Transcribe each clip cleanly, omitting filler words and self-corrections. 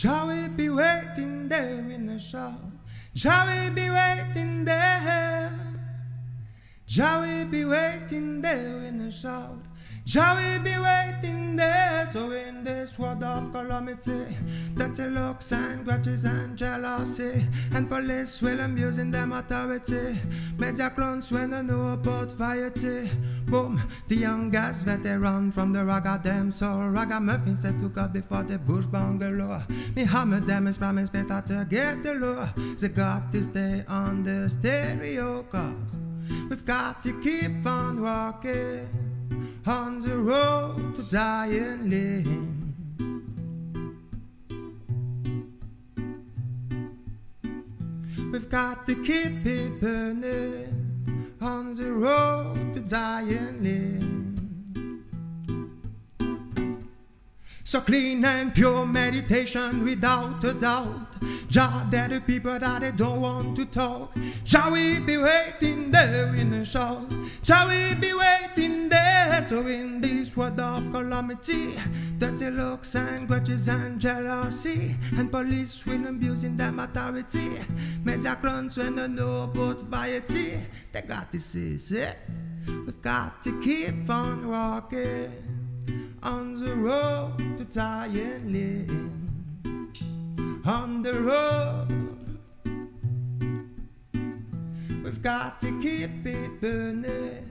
Shall we be waiting there in the shower? Shall we be waiting there? Shall we be waiting there in the shower? Shall we be waiting there? So in this world of calamity, dirty looks and grudges and jealousy, and police will abuse in their authority, media clones when they know about variety. Boom, the youngest veteran from the raga dem, so ragamuffin said to God before the bush bungalow, me hammer them is promised better to get the law. They got to stay on the stereo, cause we've got to keep on walking on the road to Zion Lane. We've got to keep it burning on the road to Zion Lane. So clean and pure meditation without a doubt. Jah, they're the people that they don't want to talk. Shall we be waiting there in the shower? Shall we be waiting there? So in this world of calamity, dirty looks and grudges and jealousy, and police will abuse in their authority, media clones when they know about variety. They got to say, we've got to keep on walking on the road to Zion Lane. On the road, we've got to keep it burning.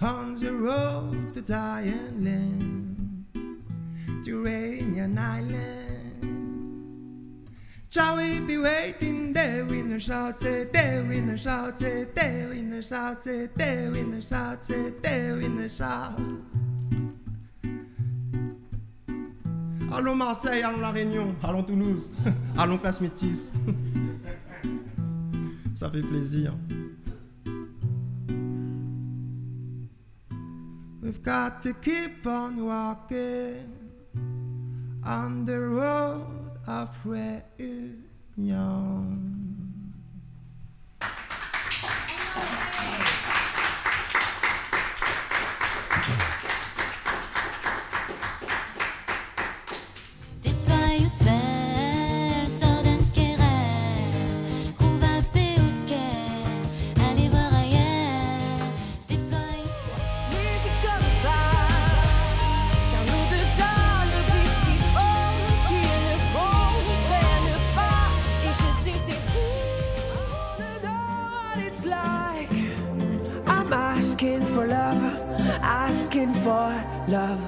On the road to Zion Land, to Réunion Island. Shall we be waiting there in the shout? There in the shout? There in the shout? There in the shout? There in the shout? Allons Marseille, allons La Réunion, allons Toulouse, allons classe métisse. Ça fait plaisir. We've got to keep on walking on the road of Réunion. Love, asking for love.